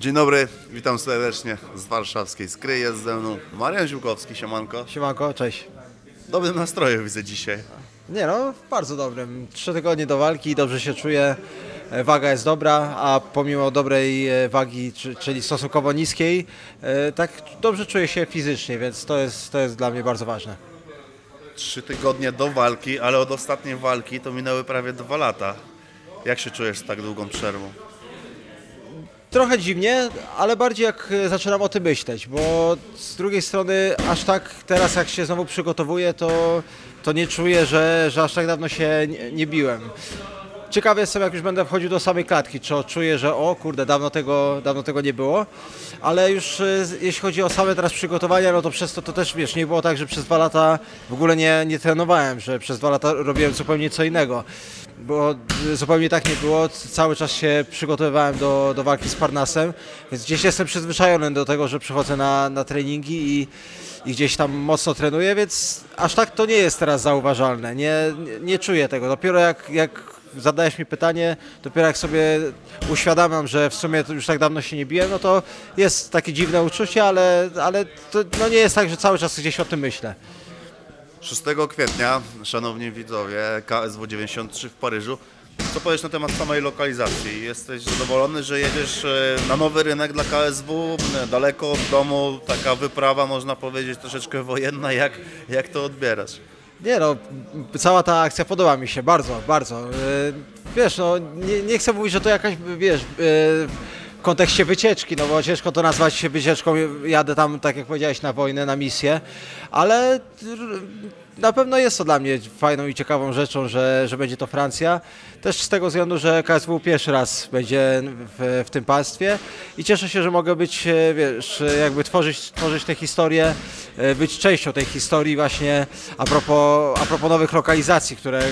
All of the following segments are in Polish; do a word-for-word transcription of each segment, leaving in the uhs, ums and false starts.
Dzień dobry, witam serdecznie z warszawskiej Skry, jest ze mną Marian Ziółkowski, siemanko. Siemanko, cześć. Dobrym nastroju widzę dzisiaj. Nie no, bardzo dobrym. Trzy tygodnie do walki, dobrze się czuję, waga jest dobra, a pomimo dobrej wagi, czyli stosunkowo niskiej, tak dobrze czuję się fizycznie, więc to jest, to jest dla mnie bardzo ważne. Trzy tygodnie do walki, ale od ostatniej walki to minęły prawie dwa lata. Jak się czujesz z tak długą przerwą? Trochę dziwnie, ale bardziej jak zaczynam o tym myśleć, bo z drugiej strony aż tak teraz jak się znowu przygotowuję, to, to nie czuję, że, że aż tak dawno się nie, nie biłem. Ciekawy jestem, jak już będę wchodził do samej klatki, czy czuję, że o kurde, dawno tego, dawno tego nie było, ale już jeśli chodzi o same teraz przygotowania, no to przez to, to też wiesz, nie było tak, że przez dwa lata w ogóle nie, nie trenowałem, że przez dwa lata robiłem zupełnie co innego, bo zupełnie tak nie było, cały czas się przygotowywałem do, do walki z Parnassem, więc gdzieś jestem przyzwyczajony do tego, że przychodzę na, na treningi i, i gdzieś tam mocno trenuję, więc aż tak to nie jest teraz zauważalne, nie, nie, nie czuję tego, dopiero jak, jak zadajesz mi pytanie, dopiero jak sobie uświadamiam, że w sumie już tak dawno się nie biłem, no to jest takie dziwne uczucie, ale, ale to no nie jest tak, że cały czas gdzieś o tym myślę. szóstego kwietnia, szanowni widzowie, K S W dziewięćdziesiąt trzy w Paryżu. Co powiesz na temat samej lokalizacji? Jesteś zadowolony, że jedziesz na nowy rynek dla K S W, daleko od domu, taka wyprawa, można powiedzieć, troszeczkę wojenna. Jak, jak to odbierasz? Nie no, cała ta akcja podoba mi się, bardzo, bardzo. Wiesz, no, nie, nie chcę mówić, że to jakaś, wiesz, w kontekście wycieczki, no bo ciężko to nazwać się wycieczką, jadę tam, tak jak powiedziałeś, na wojnę, na misję, ale na pewno jest to dla mnie fajną i ciekawą rzeczą, że, że będzie to Francja. Też z tego względu, że K S W pierwszy raz będzie w, w tym państwie i cieszę się, że mogę być, wiesz, jakby tworzyć, tworzyć tę historię, być częścią tej historii właśnie a propos, a propos nowych lokalizacji, które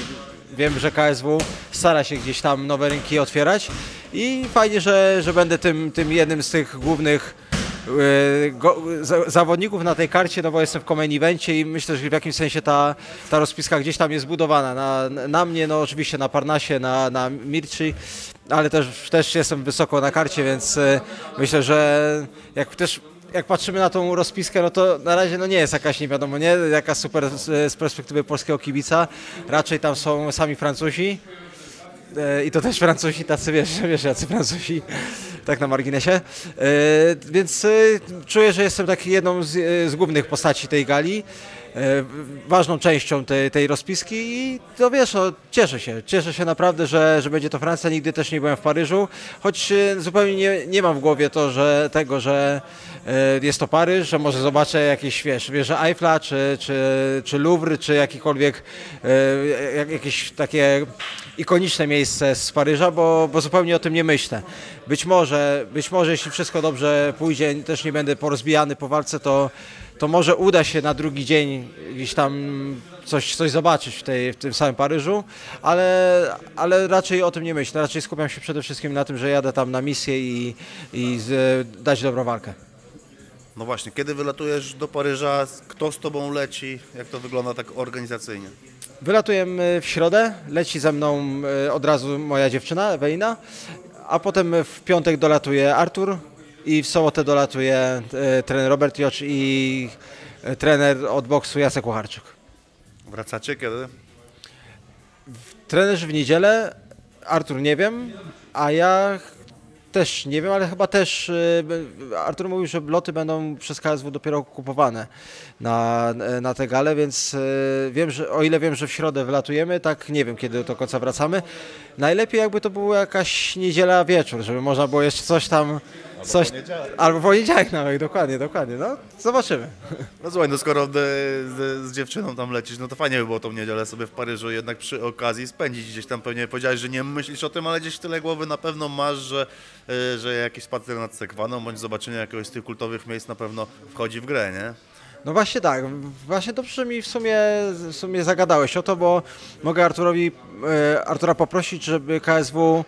wiem, że K S W stara się gdzieś tam nowe rynki otwierać i fajnie, że, że będę tym, tym jednym z tych głównych Go, za, zawodników na tej karcie, no bo jestem w main evencie i myślę, że w jakimś sensie ta, ta rozpiska gdzieś tam jest zbudowana. Na, na mnie, no oczywiście na Parnassie, na, na Mircei, ale też, też jestem wysoko na karcie, więc myślę, że jak też jak patrzymy na tą rozpiskę, no to na razie no nie jest jakaś, nie wiadomo, nie, jaka super z perspektywy polskiego kibica. Raczej tam są sami Francuzi i to też Francuzi, tacy wiesz, wiesz jacy Francuzi. Tak na marginesie, więc czuję, że jestem taki jedną z, z głównych postaci tej gali, ważną częścią tej, tej rozpiski i to wiesz, no, cieszę się, cieszę się naprawdę, że, że będzie to Francja, nigdy też nie byłem w Paryżu, choć zupełnie nie, nie mam w głowie to, że tego, że jest to Paryż, że może zobaczę jakieś, wiesz, wieże Eiffla, czy, czy, czy Louvre, czy jakikolwiek, jakieś takie ikoniczne miejsce z Paryża, bo, bo zupełnie o tym nie myślę. Być może, być może, jeśli wszystko dobrze pójdzie, też nie będę porozbijany po walce, to, to może uda się na drugi dzień gdzieś tam coś, coś zobaczyć w, tej, w tym samym Paryżu, ale, ale raczej o tym nie myślę, raczej skupiam się przede wszystkim na tym, że jadę tam na misję i, i z, dać dobrą walkę. No właśnie, kiedy wylatujesz do Paryża, kto z tobą leci, jak to wygląda tak organizacyjnie? Wylatujemy w środę, leci ze mną od razu moja dziewczyna, Weina, a potem w piątek dolatuje Artur i w sobotę dolatuje trener Robert Jocz i trener od boksu Jacek Łacharczyk. Wracacie kiedy? Trenerzy w niedzielę, Artur nie wiem, a ja też nie wiem, ale chyba też Artur mówił, że loty będą przez K S W dopiero kupowane na, na te gale, więc wiem, że o ile wiem, że w środę wylatujemy, tak nie wiem, kiedy do końca wracamy. Najlepiej jakby to była jakaś niedziela wieczór, żeby można było jeszcze coś tam... Coś, albo poniedziałek. Albo poniedziałek nawet, dokładnie, dokładnie, no zobaczymy. No słuchaj, no skoro de, de, z dziewczyną tam lecisz, no to fajnie by było tą niedzielę sobie w Paryżu jednak przy okazji spędzić gdzieś tam pewnie. Powiedziałeś, że nie myślisz o tym, ale gdzieś tyle głowy na pewno masz, że, y, że jakiś spacer nad Sekwaną bądź zobaczenie jakiegoś z tych kultowych miejsc na pewno wchodzi w grę, nie? No właśnie tak, właśnie dobrze mi w sumie, w sumie zagadałeś o to, bo mogę Arturowi, y, Artura poprosić, żeby K S W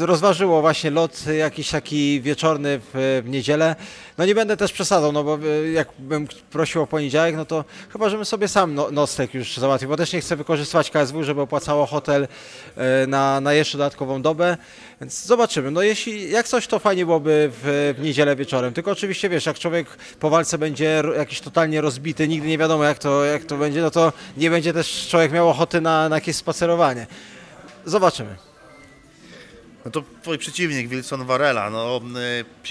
rozważyło właśnie lot jakiś taki wieczorny w, w niedzielę. No nie będę też przesadzał, no bo jakbym prosił o poniedziałek, no to chyba, żebym sobie sam no, nocleg już załatwił, bo też nie chcę wykorzystywać K S W, żeby opłacało hotel na, na jeszcze dodatkową dobę, więc zobaczymy. No jeśli, jak coś, to fajnie byłoby w, w niedzielę wieczorem, tylko oczywiście wiesz, jak człowiek po walce będzie jakiś totalnie rozbity, nigdy nie wiadomo jak to, jak to będzie, no to nie będzie też człowiek miał ochoty na, na jakieś spacerowanie. Zobaczymy. No to twój przeciwnik, Wilson Varela. No,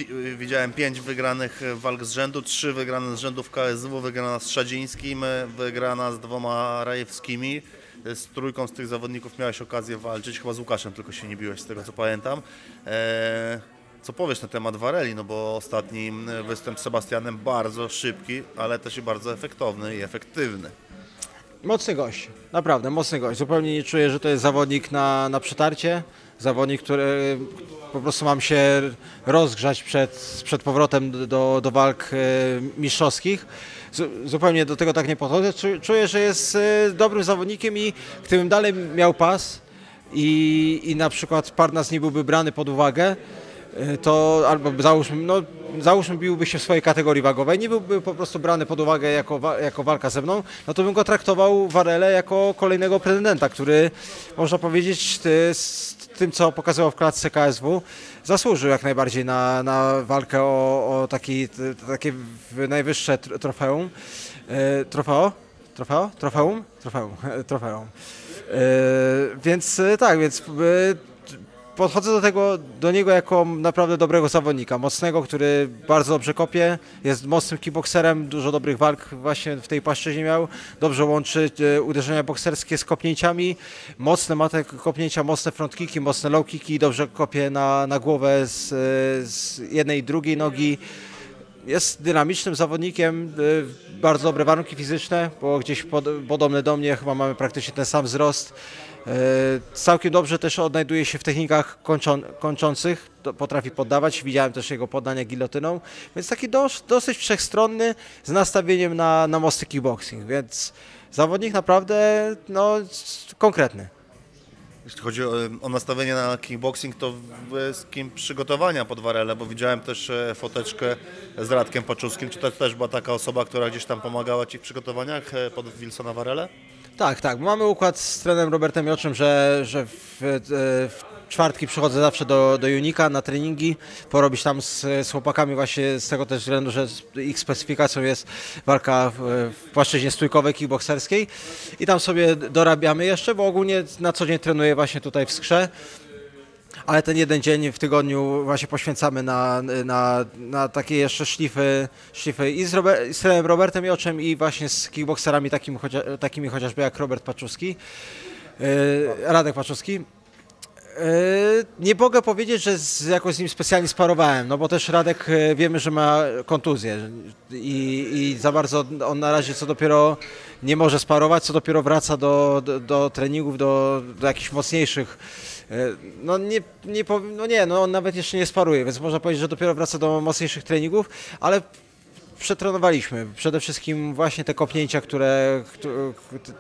y, widziałem pięć wygranych walk z rzędu, trzy wygrane z rzędu w K S W, wygrana z Szadzińskim, wygrana z dwoma Rajewskimi. Z trójką z tych zawodników miałeś okazję walczyć, chyba z Łukaszem tylko się nie biłeś, z tego co pamiętam. E, co powiesz na temat Vareli, no bo ostatni występ z Sebastianem bardzo szybki, ale też i bardzo efektowny i efektywny. Mocny gość, naprawdę mocny gość. Zupełnie nie czuję, że to jest zawodnik na, na przetarcie. Zawodnik, który po prostu mam się rozgrzać przed, przed powrotem do, do walk mistrzowskich. Zupełnie do tego tak nie podchodzę. Czuję, że jest dobrym zawodnikiem i gdybym dalej miał pas i, i na przykład Parnasse nie byłby brany pod uwagę, to albo załóżmy, no, załóżmy biłby się w swojej kategorii wagowej, nie byłby po prostu brany pod uwagę jako, jako walka ze mną, no to bym go traktował, Varelę, jako kolejnego pretendenta, który można powiedzieć z tym, co pokazywał w klatce K S W, zasłużył jak najbardziej na, na walkę o, o taki, takie najwyższe trofeum. Trofeo? Trofeo? Trofeum? Trofeum. Trofeum. Więc tak, więc podchodzę do tego, do niego jako naprawdę dobrego zawodnika, mocnego, który bardzo dobrze kopie, jest mocnym kickbokserem, dużo dobrych walk właśnie w tej płaszczyźnie miał, dobrze łączy uderzenia bokserskie z kopnięciami, mocne ma te kopnięcia, mocne frontkiki, mocne low kicki, dobrze kopie na, na głowę z, z jednej i drugiej nogi. Jest dynamicznym zawodnikiem, bardzo dobre warunki fizyczne, bo gdzieś pod, podobne do mnie, chyba mamy praktycznie ten sam wzrost. Całkiem dobrze też odnajduje się w technikach kończą, kończących, potrafi poddawać, widziałem też jego poddania gilotyną, więc taki dos, dosyć wszechstronny z nastawieniem na, na mocny kickboxing, więc zawodnik naprawdę no, konkretny. Jeśli chodzi o, o nastawienie na kickboxing, to z kim przygotowania pod Varelę, bo widziałem też foteczkę z Radkiem Paczuskim, czy to też była taka osoba, która gdzieś tam pomagała ci w przygotowaniach pod Wilsona Varelę? Tak, tak. Mamy układ z trenerem Robertem Joczem, że, że w, w czwartki przychodzę zawsze do, do Unika na treningi, porobić tam z, z chłopakami właśnie z tego też względu, że ich specyfikacją jest walka w, w płaszczyźnie stójkowej, kickboxerskiej i tam sobie dorabiamy jeszcze, bo ogólnie na co dzień trenuję właśnie tutaj w Skrze, ale ten jeden dzień w tygodniu właśnie poświęcamy na, na, na takie jeszcze szlify, szlify i z, Robert, z Robertem Joczem i właśnie z kickboxerami takimi, chociaż, takimi chociażby jak Robert Paczuski, Radek Paczuski. Nie mogę powiedzieć, że z, jakoś z nim specjalnie sparowałem, no bo też Radek wiemy, że ma kontuzję i, i za bardzo on na razie co dopiero nie może sparować, co dopiero wraca do, do, do treningów, do, do jakichś mocniejszych. No nie, nie, no nie, no on nawet jeszcze nie sparuje, więc można powiedzieć, że dopiero wraca do mocniejszych treningów, ale przetrenowaliśmy przede wszystkim właśnie te kopnięcia, które,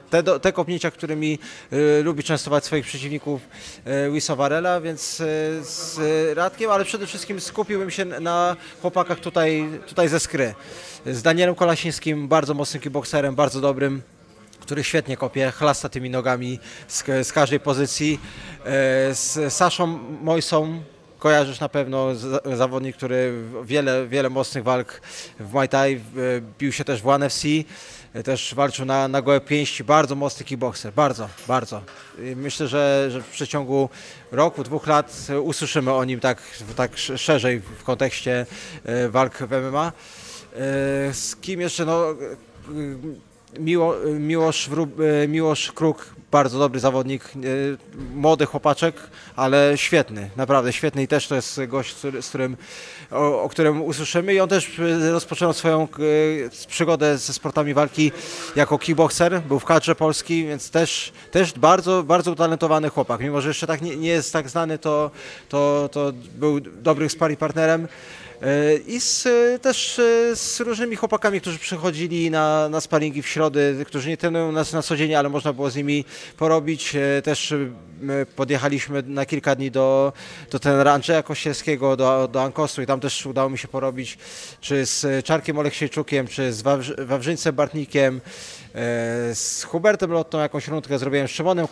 te, te kopnięcia, którymi y, lubi częstować swoich przeciwników y, Wilson Varela, więc y, z Radkiem, ale przede wszystkim skupiłbym się na chłopakach tutaj, tutaj ze Skry. Z Danielem Kolasińskim, bardzo mocnym kickboxerem, bardzo dobrym, który świetnie kopie, chlasta tymi nogami z, z każdej pozycji. Z Saszą Mojsą, kojarzysz na pewno, zawodnik, który wiele, wiele mocnych walk w Muay Thai, bił się też w One F C, też walczył na, na gołe pięści, bardzo mocny kickboxer, bardzo, bardzo. I myślę, że, że w przeciągu roku, dwóch lat usłyszymy o nim tak, tak szerzej w kontekście walk w M M A. Z kim jeszcze? No, Miło, Miłosz, Miłosz Kruk, bardzo dobry zawodnik, młody chłopaczek, ale świetny, naprawdę świetny i też to jest gość, z którym, o, o którym usłyszymy i on też rozpoczął swoją przygodę ze sportami walki jako kickboxer, był w kadrze Polski, więc też, też bardzo, bardzo utalentowany chłopak, mimo że jeszcze tak nie, nie jest tak znany, to, to, to był dobrym sparring partnerem. I z, też z różnymi chłopakami, którzy przychodzili na, na sparingi w środę, którzy nie trenują nas na co dzień, ale można było z nimi porobić. Też podjechaliśmy na kilka dni do, do trenera Andrzeja Kościelskiego, do, do Ankostu i tam też udało mi się porobić, czy z Czarkiem Oleksiejczukiem, czy z Wawrzy, Wawrzyńcem Bartnikiem, z Hubertem Lottą jakąś rundkę zrobiłem, z Szymonem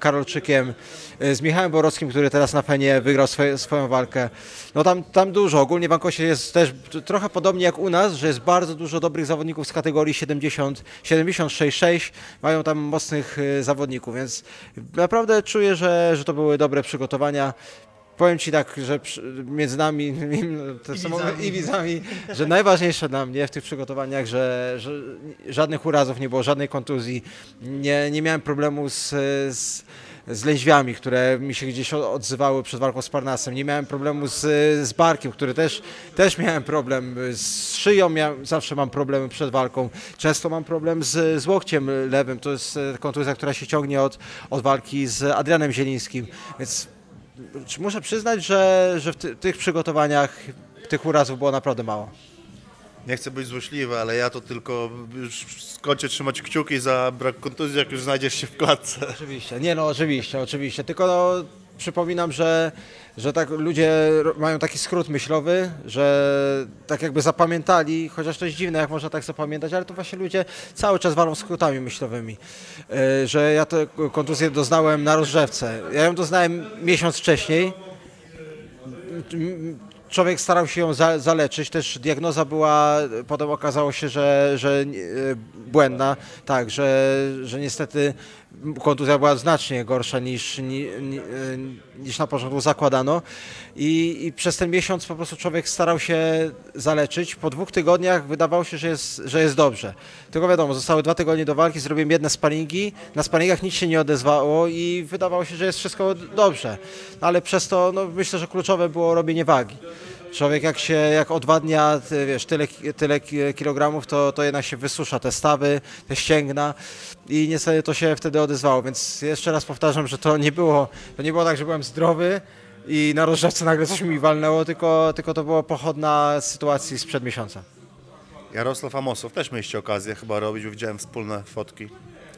Karolczykiem, z Michałem Borowskim, który teraz na Fenie wygrał swoje, swoją walkę. No tam, tam dużo, ogólnie w Ankoście jest też trochę podobnie jak u nas, że jest bardzo dużo dobrych zawodników z kategorii siedemdziesiąt, siedemdziesiąt sześć sześć, mają tam mocnych zawodników, więc naprawdę czuję, że, że to były dobre przygotowania. Powiem Ci tak, że między nami i, samo, widzami. i widzami, że najważniejsze dla mnie w tych przygotowaniach, że, że żadnych urazów nie było, żadnej kontuzji, nie, nie miałem problemu z, z, z lędźwiami, które mi się gdzieś odzywały przed walką z Parnassem, nie miałem problemu z, z barkiem, który też, też miałem problem, z szyją ja zawsze mam problemy przed walką, często mam problem z, z łokciem lewym, to jest kontuzja, która się ciągnie od, od walki z Adrianem Zielińskim, więc muszę przyznać, że, że w ty, tych przygotowaniach tych urazów było naprawdę mało. Nie chcę być złośliwy, ale ja to tylko skończę trzymać kciuki za brak kontuzji, jak już znajdziesz się w klatce. Oczywiście, nie no oczywiście, oczywiście, tylko no, przypominam, że, że tak ludzie mają taki skrót myślowy, że tak jakby zapamiętali, chociaż to jest dziwne, jak można tak zapamiętać, ale to właśnie ludzie cały czas walą skrótami myślowymi, że ja tę kontuzję doznałem na rozgrzewce. Ja ją doznałem miesiąc wcześniej. Człowiek starał się ją za, zaleczyć, też diagnoza była, potem okazało się, że, że błędna, tak, że, że niestety kontuzja była znacznie gorsza niż, ni, ni, niż na początku zakładano I, i przez ten miesiąc po prostu człowiek starał się zaleczyć, po dwóch tygodniach wydawało się, że jest, że jest dobrze, tylko wiadomo, zostały dwa tygodnie do walki, zrobiłem jedne sparingi, na sparingach nic się nie odezwało i wydawało się, że jest wszystko dobrze, ale przez to no, myślę, że kluczowe było robienie wagi. Człowiek jak się, jak odwadnia, wiesz, tyle, tyle kilogramów, to, to jednak się wysusza te stawy, te ścięgna i niestety to się wtedy odezwało, więc jeszcze raz powtarzam, że to nie było, to nie było tak, że byłem zdrowy i na rozgrzewce nagle coś mi walnęło, tylko, tylko to była pochodna sytuacji sprzed miesiąca. Jarosław Amosów, też mieliście okazję chyba robić, widziałem wspólne fotki.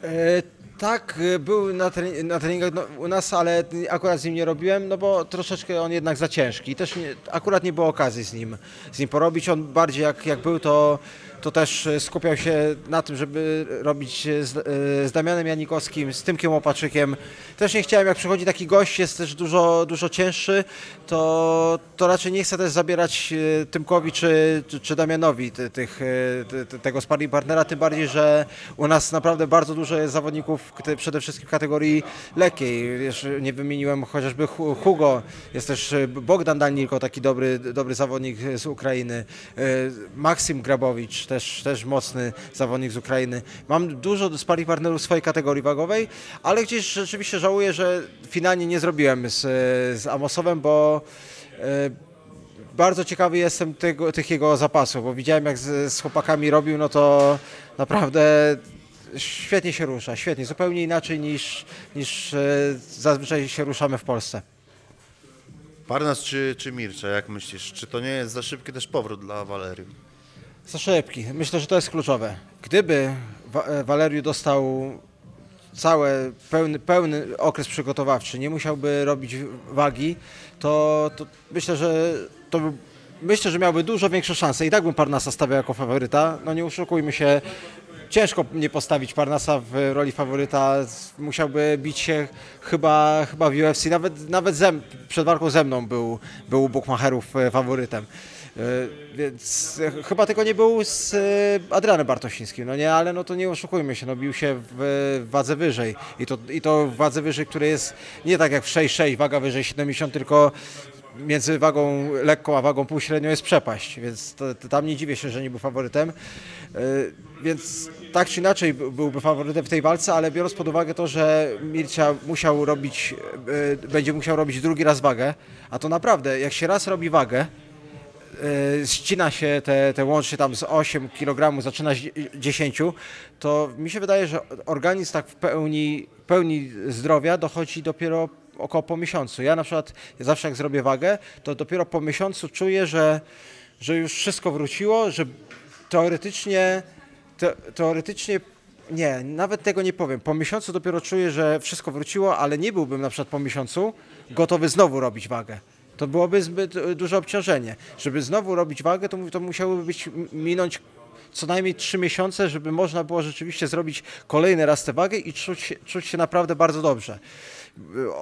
E Tak, był na, trening na treningach no, u nas, ale akurat z nim nie robiłem, no bo troszeczkę on jednak za ciężki. Też nie, akurat nie było okazji z nim, z nim porobić. On bardziej jak, jak był, to, to też skupiał się na tym, żeby robić z, z Damianem Janikowskim, z Tymkiem Łopaczykiem. Też nie chciałem, jak przychodzi taki gość, jest też dużo, dużo cięższy, to, to raczej nie chcę też zabierać Tymkowi czy, czy, czy Damianowi ty, tych, ty, ty, tego sparring partnera, tym bardziej, że u nas naprawdę bardzo dużo jest zawodników przede wszystkim w kategorii lekkiej. Jeszcze nie wymieniłem chociażby Hugo, jest też Bogdan Danilko, taki dobry, dobry zawodnik z Ukrainy, Maksim Grabowicz, też, też mocny zawodnik z Ukrainy. Mam dużo sparring partnerów w swojej kategorii wagowej, ale gdzieś rzeczywiście żałuję, że finalnie nie zrobiłem z, z Amosowem, bo bardzo ciekawy jestem tego, tych jego zapasów, bo widziałem jak z, z chłopakami robił, no to naprawdę świetnie się rusza, świetnie, zupełnie inaczej niż, niż zazwyczaj się ruszamy w Polsce. Parnasse czy, czy Mircea, jak myślisz? Czy to nie jest za szybki też powrót dla Valeriu? Za szybki. Myślę, że to jest kluczowe. Gdyby Valeriu dostał cały pełny, pełny okres przygotowawczy, nie musiałby robić wagi, to, to myślę, że to by... Myślę, że miałby dużo większe szanse. I tak bym Parnassa stawiał jako faworyta. No nie oszukujmy się, ciężko nie postawić Parnassa w roli faworyta. Musiałby bić się chyba, chyba w U F C. Nawet, nawet ze, przed walką ze mną był, był bookmacherów faworytem. Więc chyba tylko nie był z Adrianem Bartosińskim, no nie, ale no to nie oszukujmy się, no bił się w wadze wyżej i to, i to w wadze wyżej, które jest nie tak jak w sześć sześć, waga wyżej siedemdziesiąt, tylko między wagą lekką a wagą półśrednią jest przepaść, więc to, to tam nie dziwię się, że nie był faworytem, więc tak czy inaczej byłby faworytem w tej walce, ale biorąc pod uwagę to, że Mircea musiał robić, będzie musiał robić drugi raz wagę, a to naprawdę, jak się raz robi wagę, ścina się te, te łącznie tam z osiem kilogramów, zaczyna z dziesięć, to mi się wydaje, że organizm tak w pełni, pełni zdrowia dochodzi dopiero około po miesiącu. Ja na przykład zawsze jak zrobię wagę, to dopiero po miesiącu czuję, że, że już wszystko wróciło, że teoretycznie, te, teoretycznie nie, nawet tego nie powiem. Po miesiącu dopiero czuję, że wszystko wróciło, ale nie byłbym na przykład po miesiącu gotowy znowu robić wagę. To byłoby zbyt duże obciążenie. Żeby znowu robić wagę, to, to musiałoby być, minąć co najmniej trzy miesiące, żeby można było rzeczywiście zrobić kolejny raz tę wagę i czuć, czuć się naprawdę bardzo dobrze.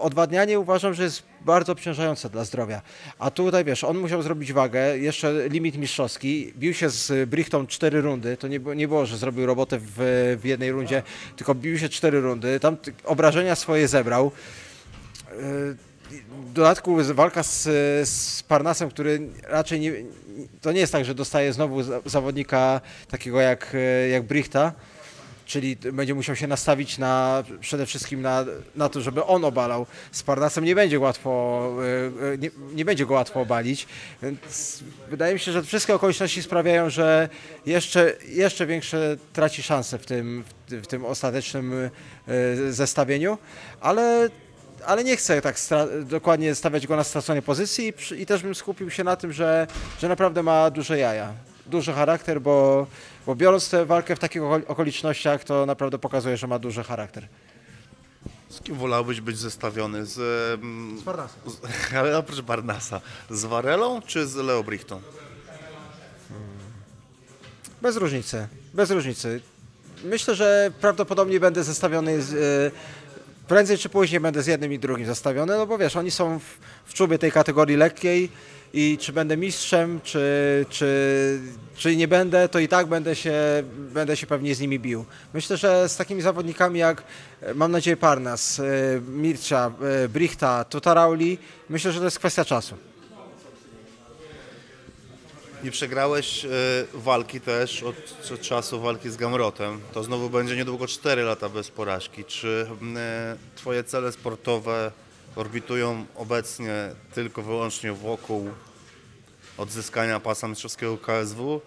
Odwadnianie uważam, że jest bardzo obciążające dla zdrowia. A tutaj wiesz, on musiał zrobić wagę, jeszcze limit mistrzowski, bił się z Brichtą cztery rundy, to nie było, nie było że zrobił robotę w, w jednej rundzie, tylko bił się cztery rundy, tam obrażenia swoje zebrał. W dodatku walka z, z Parnassem, który raczej nie, to nie jest tak, że dostaje znowu zawodnika takiego jak, jak Brichta, czyli będzie musiał się nastawić na, przede wszystkim na, na to, żeby on obalał. Z Parnassem nie będzie łatwo, nie, nie będzie go łatwo obalić. Więc wydaje mi się, że wszystkie okoliczności sprawiają, że jeszcze, jeszcze większe traci szanse w tym, w tym ostatecznym zestawieniu, ale ale nie chcę tak dokładnie stawiać go na straconej pozycji i, i też bym skupił się na tym, że, że naprawdę ma duże jaja, duży charakter, bo, bo biorąc tę walkę w takich okolicznościach, to naprawdę pokazuje, że ma duży charakter. Z kim wolałbyś być zestawiony? Z, z Parnassem. Z, ale oprócz Parnassa. Z Varelą czy z Leo Brichtą? Hmm. Bez różnicy, bez różnicy. Myślę, że prawdopodobnie będę zestawiony z... Yy, Prędzej czy później będę z jednym i drugim zestawiony, no bo wiesz, oni są w, w czubie tej kategorii lekkiej i czy będę mistrzem, czy, czy, czy nie będę, to i tak będę się, będę się pewnie z nimi bił. Myślę, że z takimi zawodnikami jak, mam nadzieję, Parnasse, Mircea, Brichta, Tutarauli, myślę, że to jest kwestia czasu. Nie przegrałeś walki też od, od czasu walki z Gamrotem. To znowu będzie niedługo cztery lata bez porażki. Czy twoje cele sportowe orbitują obecnie tylko wyłącznie wokół odzyskania pasa mistrzowskiego K S W?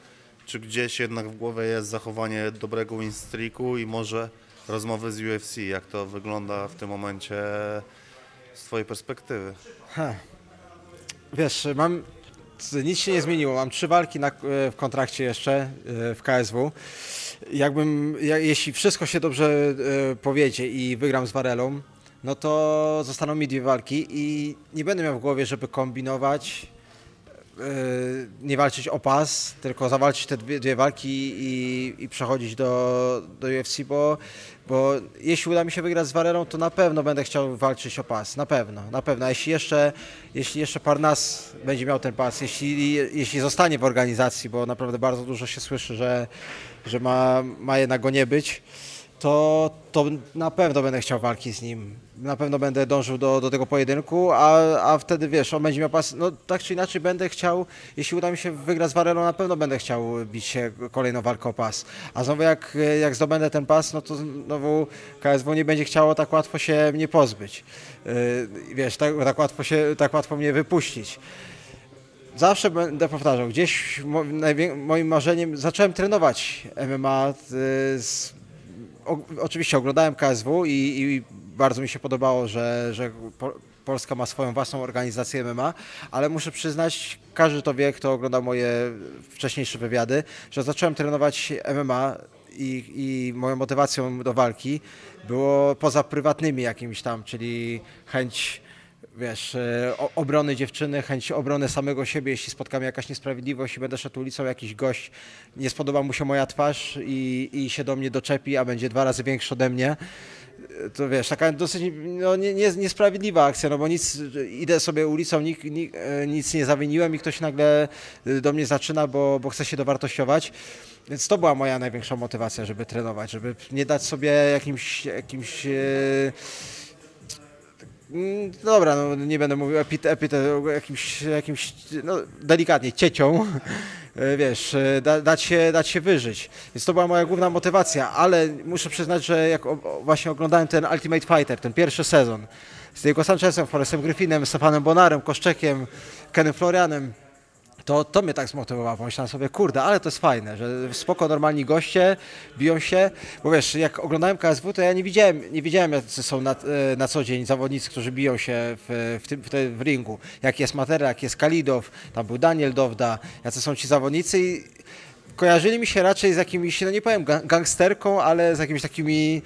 Czy gdzieś jednak w głowie jest zachowanie dobrego win streaku i może rozmowy z U F C? Jak to wygląda w tym momencie z twojej perspektywy? Ha. Wiesz, mam... Nic się nie zmieniło. Mam trzy walki na, w kontrakcie jeszcze w K S W. Jakbym, jak, jeśli wszystko się dobrze y, powiedzie i wygram z Varelą, no to zostaną mi dwie walki i nie będę miał w głowie, żeby kombinować, y, nie walczyć o pas, tylko zawalczyć te dwie, dwie walki i, i przechodzić do, do U F C, bo, bo jeśli uda mi się wygrać z Varelą, to na pewno będę chciał walczyć o pas, na pewno, na pewno. Jeśli jeszcze, jeśli jeszcze Parnasse będzie miał ten pas, jeśli, jeśli zostanie w organizacji, bo naprawdę bardzo dużo się słyszy, że, że ma, ma jednak go nie być, to, to na pewno będę chciał walki z nim, na pewno będę dążył do, do tego pojedynku, a, a wtedy wiesz, on będzie miał pas, no tak czy inaczej będę chciał, jeśli uda mi się wygrać z Varelą, na pewno będę chciał bić się kolejną walkę o pas, a znowu jak, jak zdobędę ten pas, no to znowu K S W nie będzie chciało tak łatwo się mnie pozbyć, yy, wiesz, tak, tak, łatwo się, tak łatwo mnie wypuścić. Zawsze będę powtarzał, gdzieś mo, moim marzeniem, zacząłem trenować M M A, yy, z, O, oczywiście oglądałem K S W i, i bardzo mi się podobało, że, że po, Polska ma swoją własną organizację M M A, ale muszę przyznać, każdy to wie, kto oglądał moje wcześniejsze wywiady, że zacząłem trenować M M A i, i moją motywacją do walki było poza prywatnymi jakimiś tam, czyli chęć wiesz, obrony dziewczyny, chęć obrony samego siebie, jeśli spotkam jakaś niesprawiedliwość i będę szedł ulicą, jakiś gość, nie spodoba mu się moja twarz i, i się do mnie doczepi, a będzie dwa razy większy ode mnie, to wiesz, taka dosyć no, nie, nie, niesprawiedliwa akcja, no bo nic, idę sobie ulicą, nic, nic nie zawiniłem i ktoś nagle do mnie zaczyna, bo, bo chce się dowartościować. Więc to była moja największa motywacja, żeby trenować, żeby nie dać sobie jakimś... jakimś Dobra, no nie będę mówił epit, epit, jakimś, jakimś no, delikatnie, ciecią, wiesz, da, dać, się, dać się wyżyć. Więc to była moja główna motywacja, ale muszę przyznać, że jak właśnie oglądałem ten Ultimate Fighter, ten pierwszy sezon, z Diego Sanchezem, Forrestem Griffinem, Stefanem Bonarem, Koszczekiem, Kenem Florianem, To, to mnie tak zmotywowało, pomyślałem sobie, kurde, ale to jest fajne, że spoko, normalni goście biją się, bo wiesz, jak oglądałem K S W, to ja nie widziałem, nie widziałem jak są na, na co dzień zawodnicy, którzy biją się w, w, tym, w, tym, w ringu, jak jest Materla, jak jest Kalidow, tam był Daniel Dowda, jacy są ci zawodnicy i kojarzyli mi się raczej z jakimiś, no nie powiem gangsterką, ale z jakimiś takimi,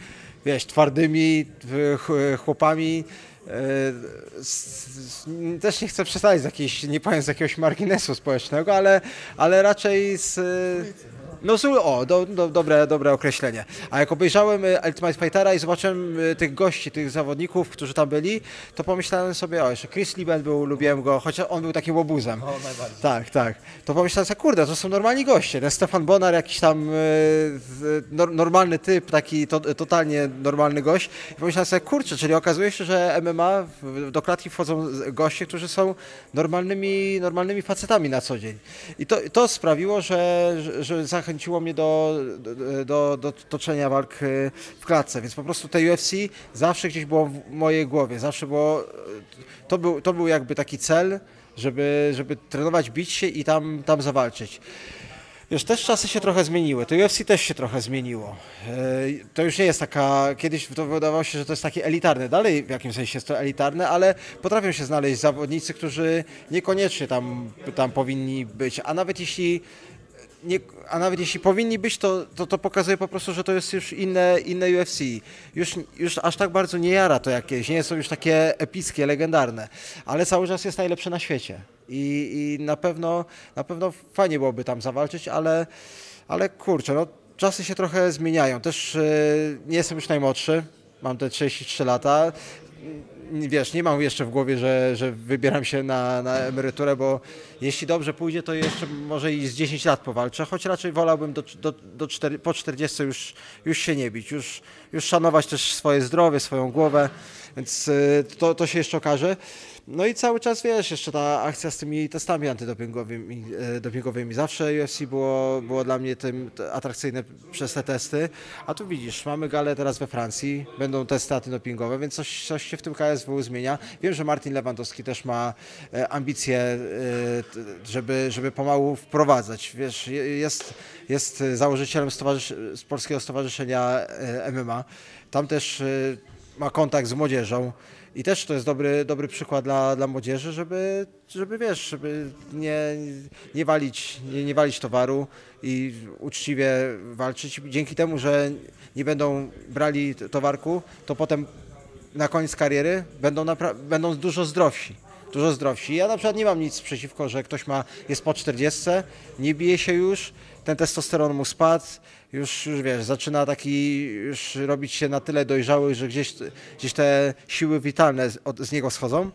wiesz, twardymi chłopami. Też nie chcę przestać z jakiejś, nie powiem z jakiegoś marginesu społecznego, ale, ale raczej z... No z, o, do, do, dobre, dobre określenie. A jak obejrzałem Ultimate Fightera i zobaczyłem tych gości, tych zawodników, którzy tam byli, to pomyślałem sobie, o, jeszcze Chris Lieben był, lubiłem go, chociaż on był takim łobuzem. O, najbardziej. Tak, tak. To pomyślałem sobie, kurde, to są normalni goście. Ten Stefan Bonar, jakiś tam no, normalny typ, taki to, totalnie normalny gość. I pomyślałem sobie, kurczę, czyli okazuje się, że M M A, do klatki wchodzą goście, którzy są normalnymi, normalnymi facetami na co dzień. I to, to sprawiło, że, że zachęciłem Zachęciło mnie do, do, do, do toczenia walk w klatce, więc po prostu te U F C zawsze gdzieś było w mojej głowie, zawsze było, to był, to był jakby taki cel, żeby, żeby trenować, bić się i tam, tam zawalczyć. Wiesz, też czasy się trochę zmieniły, to U F C też się trochę zmieniło. To już nie jest taka, kiedyś to wydawało się, że to jest takie elitarne, dalej w jakimś sensie jest to elitarne, ale potrafią się znaleźć zawodnicy, którzy niekoniecznie tam, tam powinni być, a nawet jeśli Nie, a nawet jeśli powinni być, to, to, to pokazuje po prostu, że to jest już inne, inne U F C. Już, już aż tak bardzo nie jara to jakieś, nie są już takie epickie, legendarne, ale cały czas jest najlepsze na świecie. I, i na pewno, na pewno fajnie byłoby tam zawalczyć, ale, ale kurczę, no, czasy się trochę zmieniają. Też yy, nie jestem już najmłodszy, mam te trzydzieści trzy lata. Wiesz, nie mam jeszcze w głowie, że, że wybieram się na, na emeryturę, bo jeśli dobrze pójdzie, to jeszcze może i z dziesięć lat powalczę, choć raczej wolałbym do, do, do czter, po czterdziestu już, już się nie bić, już, już szanować też swoje zdrowie, swoją głowę, więc to, to się jeszcze okaże. No i cały czas, wiesz, jeszcze ta akcja z tymi testami antydopingowymi, dopingowymi. Zawsze U F C było, było dla mnie tym atrakcyjne przez te testy, a tu widzisz, mamy galę teraz we Francji, będą testy antydopingowe, więc coś, coś się w tym K S W zmienia. Wiem, że Martin Lewandowski też ma ambicje, żeby, żeby pomału wprowadzać. Wiesz, jest, jest założycielem stowarzysz z Polskiego Stowarzyszenia M M A, tam też ma kontakt z młodzieżą. I też to jest dobry, dobry przykład dla, dla młodzieży, żeby, żeby wiesz, żeby nie, nie, walić, nie, nie walić towaru i uczciwie walczyć. Dzięki temu, że nie będą brali towarku, to potem na koniec kariery będą, będą dużo zdrowsi. Dużo zdrowsi. Ja na przykład nie mam nic przeciwko, że ktoś ma, jest po czterdziestce, nie bije się już, ten testosteron mu spadł, już, już wiesz, zaczyna taki, już robić się na tyle dojrzały, że gdzieś, gdzieś te siły witalne z, od, z niego schodzą.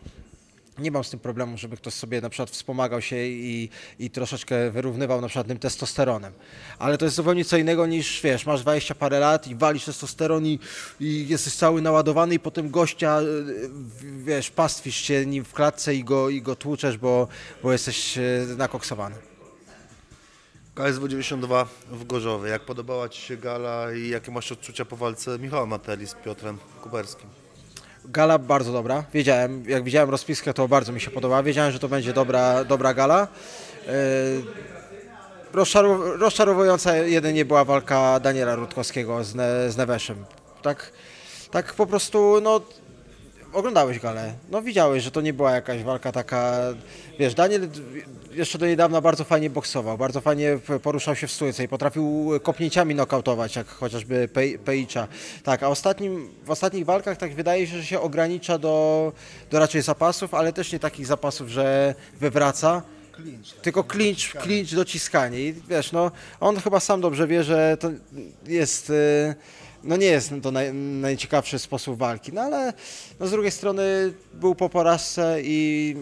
Nie mam z tym problemu, żeby ktoś sobie na przykład wspomagał się i, i troszeczkę wyrównywał na przykład tym testosteronem. Ale to jest zupełnie co innego niż, wiesz, masz dwadzieścia parę lat i walisz testosteron i, i jesteś cały naładowany i potem gościa, wiesz, pastwisz się nim w klatce i go, i go tłuczesz, bo, bo jesteś nakoksowany. K S W dziewięćdziesiąt dwa w Gorzowie. Jak podobała Ci się gala i jakie masz odczucia po walce Michała Materli z Piotrem Kuberskim? Gala bardzo dobra, wiedziałem, jak widziałem rozpiskę, to bardzo mi się podoba, wiedziałem, że to będzie dobra, dobra gala. Yy, rozczaru, rozczarowująca jedynie była walka Daniela Rutkowskiego z, ne, z Neveszem. Tak, tak po prostu, no, oglądałeś galę, no widziałeś, że to nie była jakaś walka taka, wiesz, Daniel jeszcze do niedawna bardzo fajnie boksował, bardzo fajnie poruszał się w stójce i potrafił kopnięciami nokautować, jak chociażby Pejicza. Tak, a ostatnim, w ostatnich walkach tak wydaje się, że się ogranicza do, do raczej zapasów, ale też nie takich zapasów, że wywraca. Clinch, tak? Tylko clinch, clinch, dociskanie i wiesz, no, on chyba sam dobrze wie, że to jest... Yy, No nie jest to naj, najciekawszy sposób walki, no ale no z drugiej strony był po porażce i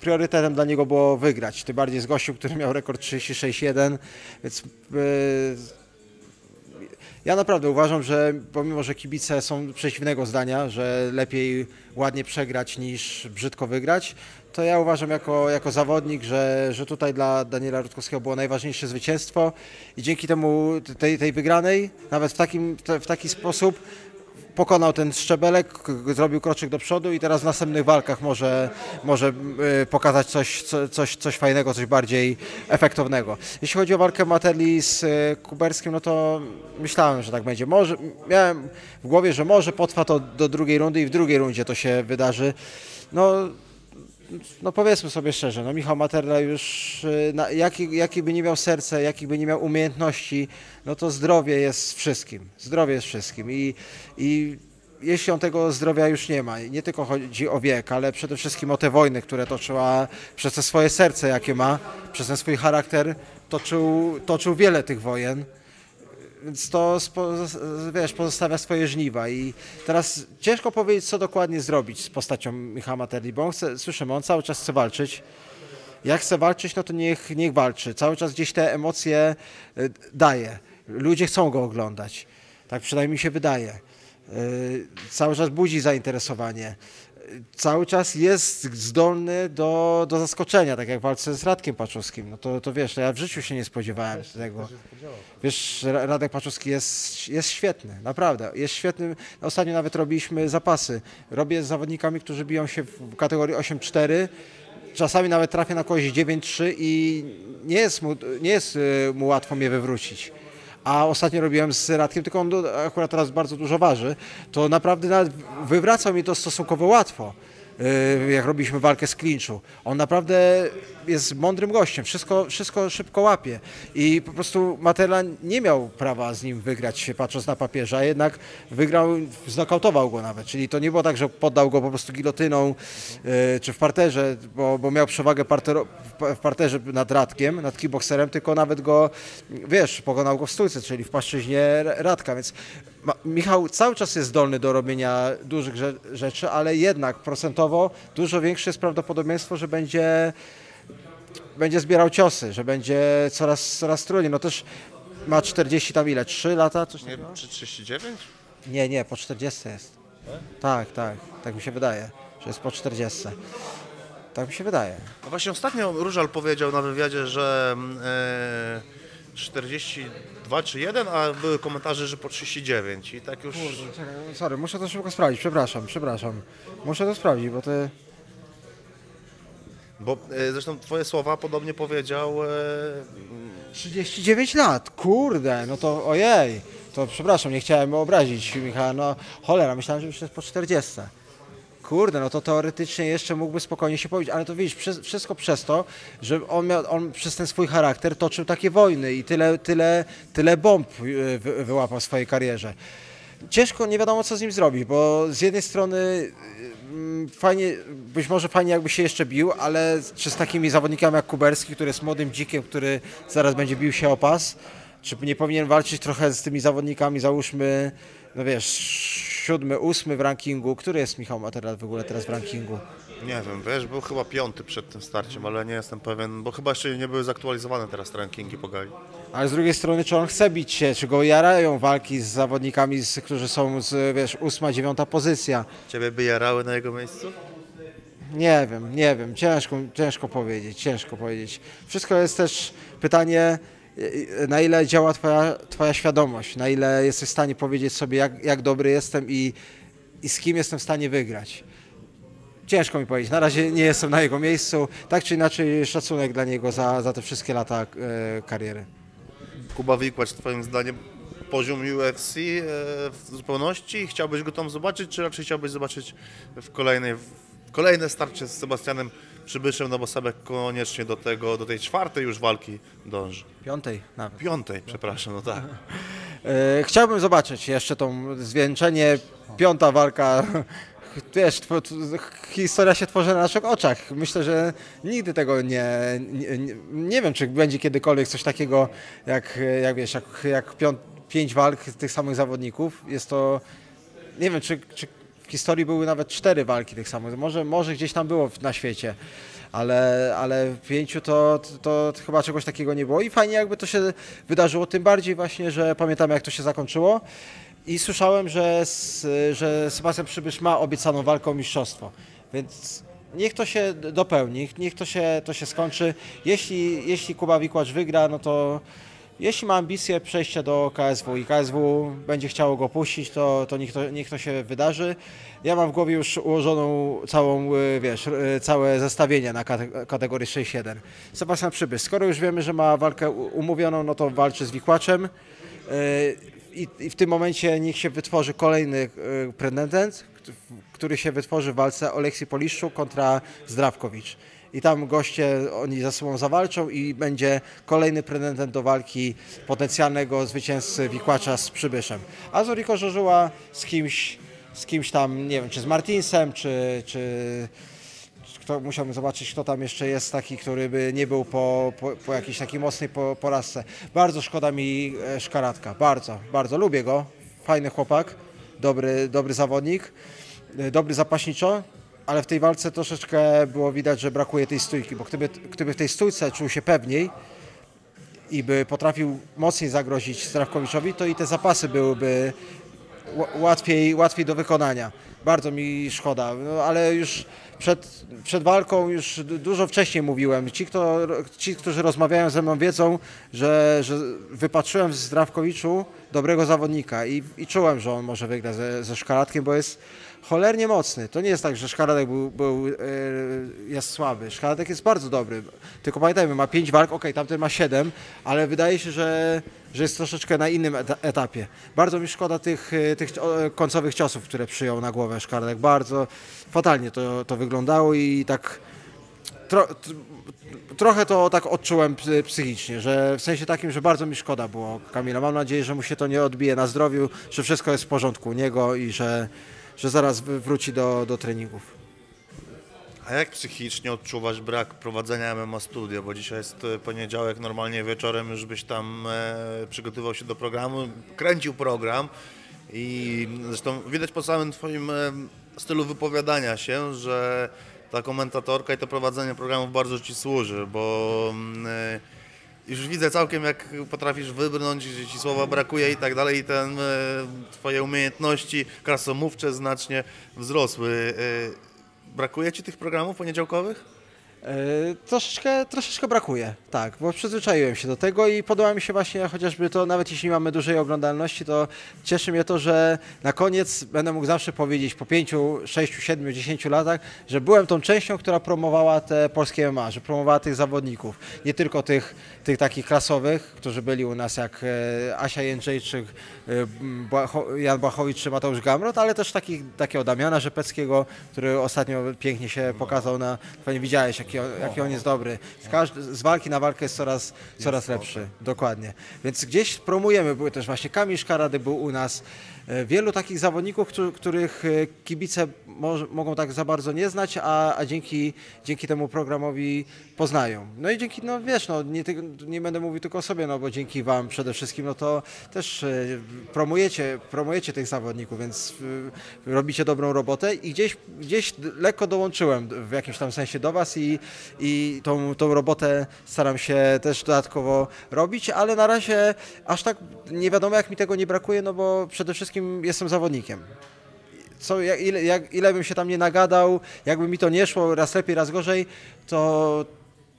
priorytetem dla niego było wygrać. Tym bardziej z gościu, który miał rekord trzydzieści sześć jeden, więc yy, ja naprawdę uważam, że pomimo, że kibice są przeciwnego zdania, że lepiej ładnie przegrać niż brzydko wygrać, to ja uważam jako, jako zawodnik, że, że tutaj dla Daniela Rutkowskiego było najważniejsze zwycięstwo i dzięki temu tej, tej wygranej, nawet w, takim, te, w taki sposób pokonał ten szczebelek, zrobił kroczek do przodu i teraz w następnych walkach może, może pokazać coś, coś, coś fajnego, coś bardziej efektownego. Jeśli chodzi o walkę Materli z Kuberskim, no to myślałem, że tak będzie. Może, miałem w głowie, że może potrwa to do drugiej rundy i w drugiej rundzie to się wydarzy. No, no powiedzmy sobie szczerze, no Michał Materla już, na, jaki, jaki by nie miał serce, jaki by nie miał umiejętności, no to zdrowie jest wszystkim, zdrowie jest wszystkim i, i jeśli on tego zdrowia już nie ma, nie tylko chodzi o wiek, ale przede wszystkim o te wojny, które toczyła przez to swoje serce, jakie ma, przez ten swój charakter, toczył, toczył wiele tych wojen. Więc to, wiesz, pozostawia swoje żniwa i teraz ciężko powiedzieć, co dokładnie zrobić z postacią Michała Materli, bo on chce, słyszymy, on cały czas chce walczyć. Jak chce walczyć, no to niech, niech walczy. Cały czas gdzieś te emocje daje. Ludzie chcą go oglądać. Tak przynajmniej mi się wydaje. Cały czas budzi zainteresowanie. Cały czas jest zdolny do, do zaskoczenia, tak jak w walce z Radkiem Paczuskim. No to, to wiesz, ja w życiu się nie spodziewałem też tego. Wiesz, Radek Paczuski jest, jest świetny, naprawdę. Jest świetny. Ostatnio nawet robiliśmy zapasy. Robię z zawodnikami, którzy biją się w kategorii osiem cztery. Czasami nawet trafię na kogoś dziewięć trzy i nie jest mu, nie jest mu łatwo mnie wywrócić. A ostatnio robiłem z Radkiem, tylko on akurat teraz bardzo dużo waży, to naprawdę nawet wywracał mi to stosunkowo łatwo, jak robiliśmy walkę z klinczu. On naprawdę jest mądrym gościem, wszystko, wszystko szybko łapie i po prostu Materla nie miał prawa z nim wygrać, się patrząc na papierze, a jednak wygrał, znokautował go nawet, czyli to nie było tak, że poddał go po prostu gilotyną czy w parterze, bo, bo miał przewagę partero, w parterze nad Radkiem, nad kickboxerem, tylko nawet go, wiesz, pokonał go w stójce, czyli w płaszczyźnie Radka, więc Michał cały czas jest zdolny do robienia dużych rzeczy, ale jednak procentowo dużo większe jest prawdopodobieństwo, że będzie, będzie zbierał ciosy, że będzie coraz, coraz trudniej. No też ma czterdzieści tam ile? trzy lata? Coś nie, czy trzydzieści dziewięć? Nie, nie, po czterdziestu jest. Tak, tak, tak mi się wydaje, że jest po czterdziestu. Tak mi się wydaje. No właśnie ostatnio Różal powiedział na wywiadzie, że Yy... czterdzieści dwa czy jeden, a były komentarze, że po trzydzieści dziewięć i tak już... Kurde, czekaj, sorry, muszę to szybko sprawdzić, przepraszam, przepraszam. Muszę to sprawdzić, bo ty... Bo e, zresztą twoje słowa podobnie powiedział... E... trzydzieści dziewięć lat, kurde, no to ojej, to przepraszam, nie chciałem obrazić Michała, no cholera, myślałem, że już jest po czterdziestu. Kurde, no to teoretycznie jeszcze mógłby spokojnie się powiedzieć, ale to widzisz, przez, wszystko przez to, że on, miał, on przez ten swój charakter toczył takie wojny i tyle, tyle, tyle bomb wy, wyłapał w swojej karierze. Ciężko, nie wiadomo co z nim zrobić, bo z jednej strony fajnie, być może fajnie jakby się jeszcze bił, ale czy z takimi zawodnikami jak Kuberski, który jest młodym dzikiem, który zaraz będzie bił się o pas, czy nie powinien walczyć trochę z tymi zawodnikami, załóżmy, no wiesz... Siódmy, ósmy w rankingu. Który jest Michał Materla w ogóle teraz w rankingu? Nie wiem, wiesz, był chyba piąty przed tym starciem, ale nie jestem pewien, bo chyba jeszcze nie były zaktualizowane teraz te rankingi po gali. Ale z drugiej strony, czy on chce bić się, czy go jarają walki z zawodnikami, którzy są, z, wiesz, ósma, dziewiąta pozycja? Ciebie by jarały na jego miejscu? Nie wiem, nie wiem, ciężko, ciężko powiedzieć, ciężko powiedzieć. Wszystko jest też pytanie... Na ile działa twoja, twoja świadomość, na ile jesteś w stanie powiedzieć sobie, jak, jak dobry jestem i, i z kim jestem w stanie wygrać. Ciężko mi powiedzieć, na razie nie jestem na jego miejscu, tak czy inaczej szacunek dla niego za, za te wszystkie lata e, kariery. Kuba Wikłacz, twoim zdaniem poziom U F C e, w zupełności, chciałbyś go tam zobaczyć, czy raczej chciałbyś zobaczyć w kolejnej, w kolejne starcie z Sebastianem Przybyszem, no bo Sebek koniecznie do tego, do tej czwartej już walki dąży. Piątej nawet. Piątej, przepraszam, no tak. Chciałbym zobaczyć jeszcze to zwieńczenie, piąta walka. Wiesz, historia się tworzy na naszych oczach. Myślę, że nigdy tego nie... Nie, nie, nie wiem, czy będzie kiedykolwiek coś takiego, jak, jak wiesz, jak, jak piąt, pięć walk tych samych zawodników. Jest to... Nie wiem, czy... czy w historii były nawet cztery walki tych samych, może, może gdzieś tam było na świecie, ale, ale w pięciu to, to, to chyba czegoś takiego nie było i fajnie jakby to się wydarzyło, tym bardziej właśnie, że pamiętam jak to się zakończyło i słyszałem, że, że Sebastian Przybysz ma obiecaną walkę o mistrzostwo, więc niech to się dopełni, niech to się, to się skończy, jeśli, jeśli Kuba Wikłacz wygra, no to Jeśli ma ambicje przejścia do K S W i K S W będzie chciało go puścić, to, to niech, to niech to się wydarzy. Ja mam w głowie już ułożoną całą, wiesz, całe zestawienie na kategorii sześć siedem. Sebastian Przybysz, skoro już wiemy, że ma walkę umówioną, no to walczy z Wikłaczem. I w tym momencie niech się wytworzy kolejny pretendent, który się wytworzy w walce Oleksii Poliszczuk kontra Zdrawkowicz. I tam goście, oni ze sobą zawalczą i będzie kolejny pretendent do walki potencjalnego zwycięzcy Wikłacza z Przybyszem. A Zoriko Żożyła z kimś, z kimś tam, nie wiem, czy z Martinsem, czy... czy kto, musiałbym zobaczyć, kto tam jeszcze jest taki, który by nie był po, po, po jakiejś takiej mocnej po, porażce. Bardzo szkoda mi Szkaradka, bardzo, bardzo lubię go. Fajny chłopak, dobry, dobry zawodnik, dobry zapaśniczo. Ale w tej walce troszeczkę było widać, że brakuje tej stójki, bo gdyby, gdyby w tej stójce czuł się pewniej i by potrafił mocniej zagrozić Zdrawkowiczowi, to i te zapasy byłyby łatwiej, łatwiej do wykonania. Bardzo mi szkoda, no, ale już przed, przed walką już dużo wcześniej mówiłem. Ci, kto, ci którzy rozmawiają ze mną wiedzą, że, że wypatrzyłem w Zdrawkowiczu dobrego zawodnika i, i czułem, że on może wygrać ze, ze Szkaradkiem, bo jest cholernie mocny. To nie jest tak, że Szkaradek był, był, jest słaby. Szkaradek jest bardzo dobry. Tylko pamiętajmy, ma pięć walk, okej, tamten ma siedem, ale wydaje się, że, że jest troszeczkę na innym etapie. Bardzo mi szkoda tych, tych końcowych ciosów, które przyjął na głowę Szkaradek. Bardzo fatalnie to, to wyglądało i tak tro, trochę to tak odczułem psychicznie, że w sensie takim, że bardzo mi szkoda było Kamila. Mam nadzieję, że mu się to nie odbije na zdrowiu, że wszystko jest w porządku u niego i że że zaraz wróci do, do treningów. A jak psychicznie odczuwasz brak prowadzenia M M A Studio? Bo dzisiaj jest poniedziałek, normalnie wieczorem już byś tam e, przygotowywał się do programu, kręcił program i zresztą widać po samym twoim e, stylu wypowiadania się, że ta komentatorka i to prowadzenie programów bardzo ci służy, bo e, już widzę całkiem, jak potrafisz wybrnąć, że ci słowa brakuje i tak dalej i ten, twoje umiejętności krasomówcze znacznie wzrosły. Brakuje ci tych programów poniedziałkowych? Yy, troszeczkę, troszeczkę brakuje, tak, bo przyzwyczaiłem się do tego i podoba mi się właśnie chociażby to, nawet jeśli nie mamy dużej oglądalności, to cieszy mnie to, że na koniec będę mógł zawsze powiedzieć po pięciu, sześciu, siedmiu, dziesięciu latach, że byłem tą częścią, która promowała te polskie M M A, że promowała tych zawodników, nie tylko tych, tych takich klasowych, którzy byli u nas jak Asia Jędrzejczyk, Jan Błachowicz czy Mateusz Gamrot, ale też takich, takiego Damiana Rzepeckiego, który ostatnio pięknie się pokazał na, pewnie widziałeś, Jaki on, jaki on jest dobry. Z, każdy, z walki na walkę jest coraz, coraz lepszy. Dokładnie. Więc gdzieś promujemy. Były też właśnie Kamil Szkaradek był u nas. Wielu takich zawodników, których kibice mo mogą tak za bardzo nie znać, a, a dzięki, dzięki temu programowi poznają. No i dzięki, no wiesz, no, nie, nie będę mówił tylko o sobie, no bo dzięki wam przede wszystkim, no to też promujecie, promujecie tych zawodników, więc robicie dobrą robotę i gdzieś, gdzieś lekko dołączyłem w jakimś tam sensie do was i, i tą, tą robotę staram się też dodatkowo robić, ale na razie aż tak nie wiadomo, jak mi tego nie brakuje, no bo przede wszystkim jestem zawodnikiem. Co, jak, ile, jak, ile bym się tam nie nagadał, jakby mi to nie szło, raz lepiej, raz gorzej, to,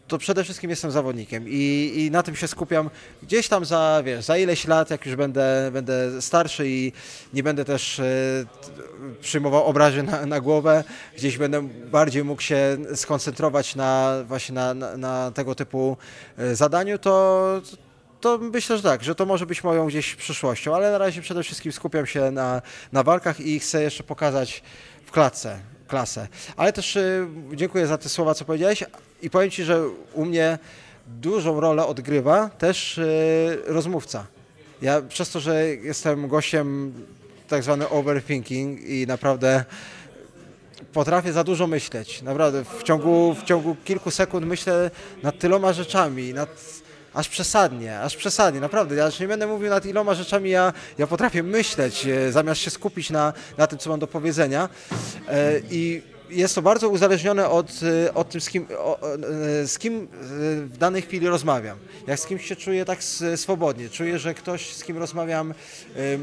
to przede wszystkim jestem zawodnikiem i, i na tym się skupiam. Gdzieś tam za, wiesz, za ileś lat, jak już będę, będę starszy i nie będę też y, przyjmował obrażeń na, na głowę, gdzieś będę bardziej mógł się skoncentrować na, właśnie na, na, na tego typu zadaniu, to to myślę, że tak, że to może być moją gdzieś przyszłością, ale na razie przede wszystkim skupiam się na, na walkach i chcę jeszcze pokazać w klatce, klasę. Ale też y, dziękuję za te słowa, co powiedziałeś i powiem ci, że u mnie dużą rolę odgrywa też y, rozmówca. Ja przez to, że jestem gościem tak zwany overthinking i naprawdę potrafię za dużo myśleć. Naprawdę w ciągu, w ciągu kilku sekund myślę nad tyloma rzeczami, nad... Aż przesadnie, aż przesadnie, naprawdę, ja już nie będę mówił nad iloma rzeczami, ja, ja potrafię myśleć, zamiast się skupić na, na tym, co mam do powiedzenia i jest to bardzo uzależnione od, od tym, z kim, o, z kim w danej chwili rozmawiam. Jak z kimś się czuję tak swobodnie, czuję, że ktoś, z kim rozmawiam,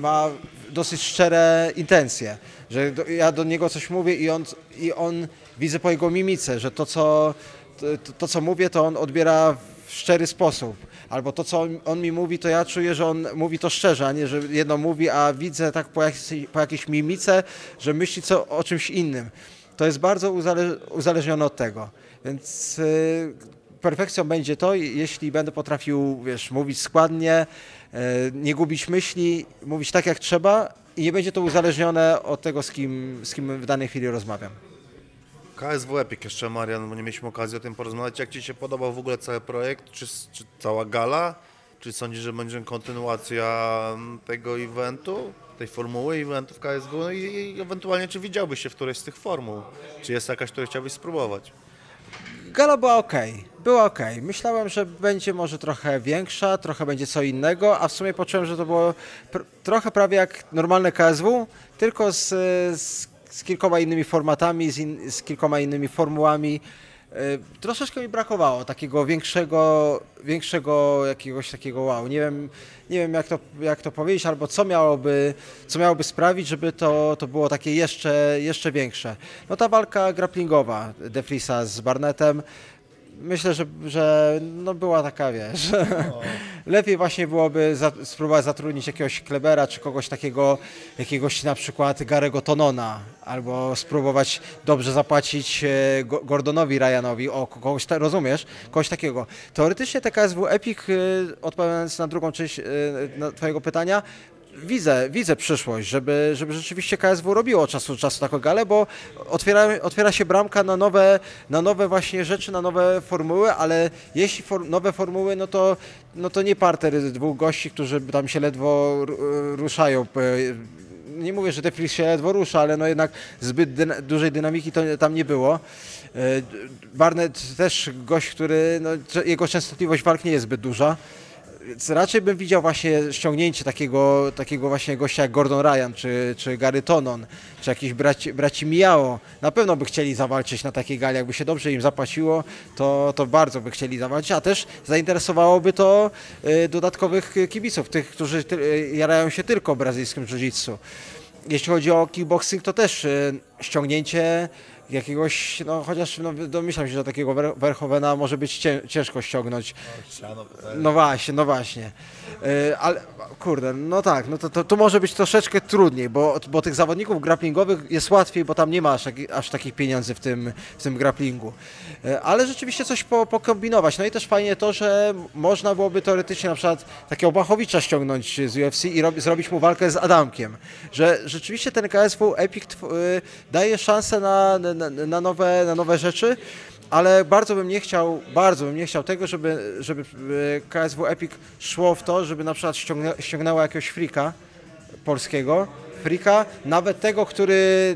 ma dosyć szczere intencje, że do, ja do niego coś mówię i on, i on widzę po jego mimice, że to co, to, to, co mówię, to on odbiera w szczery sposób, albo to, co on, on mi mówi, to ja czuję, że on mówi to szczerze, a nie, że jedno mówi, a widzę tak po, jak, po jakiejś mimice, że myśli co, o czymś innym. To jest bardzo uzale, uzależnione od tego, więc yy, perfekcją będzie to, jeśli będę potrafił, wiesz, mówić składnie, yy, nie gubić myśli, mówić tak jak trzeba i nie będzie to uzależnione od tego, z kim, z kim w danej chwili rozmawiam. K S W Epic jeszcze, Marian, bo nie mieliśmy okazji o tym porozmawiać. Jak Ci się podobał w ogóle cały projekt, czy, czy cała gala? Czy sądzisz, że będzie kontynuacja tego eventu, tej formuły eventów K S W i, i ewentualnie czy widziałbyś się w którejś z tych formuł? Czy jest jakaś, której chciałbyś spróbować? Gala była ok, była ok. Myślałem, że będzie może trochę większa, trochę będzie co innego, a w sumie poczułem, że to było pr trochę prawie jak normalne K S W, tylko z, z z kilkoma innymi formatami, z, in, z kilkoma innymi formułami. Yy, troszeczkę mi brakowało takiego większego, większego jakiegoś takiego wow. Nie wiem, nie wiem jak, to, jak to powiedzieć, albo co miałoby, co miałoby sprawić, żeby to, to było takie jeszcze, jeszcze większe. No ta walka grapplingowa De Frisa z Barnettem, myślę, że, że no była taka, wiesz, no. Lepiej właśnie byłoby za, spróbować zatrudnić jakiegoś Klebera, czy kogoś takiego, jakiegoś na przykład Garego Tonona, albo spróbować dobrze zapłacić Gordonowi Ryanowi, o kogoś, ta, rozumiesz, kogoś takiego. Teoretycznie te K S W Epic, odpowiadając na drugą część na twojego pytania, Widzę, widzę przyszłość, żeby, żeby rzeczywiście K S W robiło od czasu do czasu taką galę, bo otwiera, otwiera się bramka na nowe, na nowe właśnie rzeczy, na nowe formuły, ale jeśli for, nowe formuły, no to, no to nie parter dwóch gości, którzy tam się ledwo ruszają. Nie mówię, że Deflis się ledwo rusza, ale no jednak zbyt dyna dużej dynamiki to tam nie było. Barnett też gość, który, no, jego częstotliwość walk nie jest zbyt duża. Raczej bym widział właśnie ściągnięcie takiego, takiego właśnie gościa jak Gordon Ryan, czy, czy Gary Tonon, czy jakiś braci, braci Miao. Na pewno by chcieli zawalczyć na takiej gali, jakby się dobrze im zapłaciło, to, to bardzo by chcieli zawalczyć, a też zainteresowałoby to y, dodatkowych kibiców, tych, którzy ty, y, jarają się tylko brazylijskim jiu-jitsu. Jeśli chodzi o kickboxing, to też y, ściągnięcie jakiegoś, no chociaż no, domyślam się, że takiego Verhovena może być ciężko ściągnąć. No właśnie, no właśnie. Yy, ale kurde, no tak, no to, to, to może być troszeczkę trudniej, bo, bo tych zawodników grapplingowych jest łatwiej, bo tam nie ma aż, aż takich pieniędzy w tym, w tym grapplingu. Yy, ale rzeczywiście coś po, pokombinować. No i też fajnie to, że można byłoby teoretycznie na przykład takiego Bachowicza ściągnąć z U F C i rob, zrobić mu walkę z Adamkiem. Że rzeczywiście ten K S W Epic yy, daje szansę na, na Na, na, nowe, na nowe rzeczy, ale bardzo bym nie chciał, bardzo bym nie chciał tego, żeby, żeby K S W Epic szło w to, żeby na przykład ściągnę, ściągnęło jakiegoś frika polskiego, frika, nawet tego, który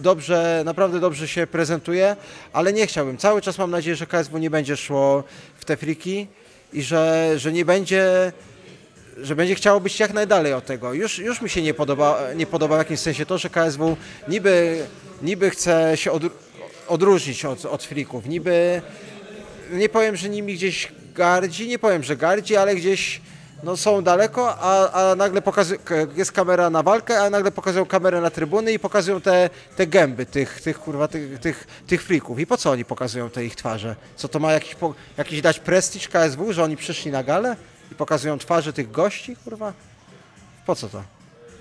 dobrze, naprawdę dobrze się prezentuje, ale nie chciałbym. Cały czas mam nadzieję, że K S W nie będzie szło w te friki i że, że nie będzie... że będzie chciało być jak najdalej od tego. Już, już mi się nie podoba, nie podoba w jakimś sensie to, że K S W niby, niby chce się od, odróżnić od, od frików. Niby, nie powiem, że nimi gdzieś gardzi, nie powiem, że gardzi, ale gdzieś no, są daleko, a, a nagle pokazują, jest kamera na walkę, a nagle pokazują kamerę na trybuny i pokazują te, te gęby tych, tych, kurwa, tych, tych, tych frików. I po co oni pokazują te ich twarze? Co to ma jakiś, jakiś dać prestiż K S W, że oni przyszli na galę? I pokazują twarze tych gości, kurwa? Po co to?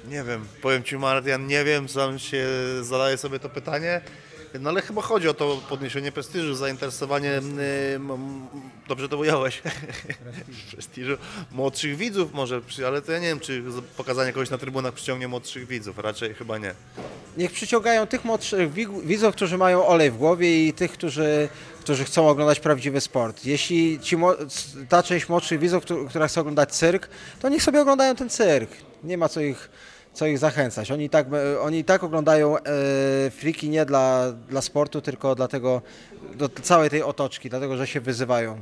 Nie wiem, powiem Ci, Marian, nie wiem, sam się zadaję sobie to pytanie, no ale chyba chodzi o to podniesienie prestiżu, zainteresowanie, dobrze to ująłeś, prestiżu młodszych widzów może, ale to ja nie wiem, czy pokazanie kogoś na trybunach przyciągnie młodszych widzów, raczej chyba nie. Niech przyciągają tych młodszych widzów, którzy mają olej w głowie i tych, którzy, którzy chcą oglądać prawdziwy sport. Jeśli ci, ta część młodszych widzów, która chce oglądać cyrk, to niech sobie oglądają ten cyrk. Nie ma co ich, co ich zachęcać. Oni i tak, oni tak oglądają e, friki nie dla, dla sportu, tylko dlatego, do całej tej otoczki, dlatego, że się wyzywają.